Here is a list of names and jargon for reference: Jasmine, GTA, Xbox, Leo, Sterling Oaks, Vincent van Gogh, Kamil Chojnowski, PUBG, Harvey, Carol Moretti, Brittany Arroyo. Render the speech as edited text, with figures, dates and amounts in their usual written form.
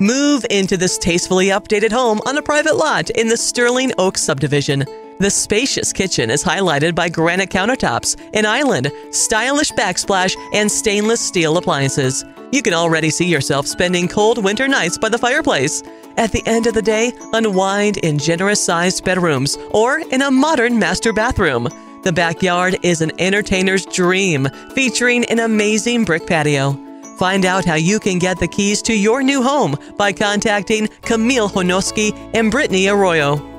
Move into this tastefully updated home on a private lot in the Sterling Oaks subdivision. The spacious kitchen is highlighted by granite countertops, an island, stylish backsplash, and stainless steel appliances. You can already see yourself spending cold winter nights by the fireplace. At the end of the day, unwind in generous-sized bedrooms or in a modern master bathroom. The backyard is an entertainer's dream, featuring an amazing brick patio. Find out how you can get the keys to your new home by contacting Kamil Chojnowski and Brittany Arroyo.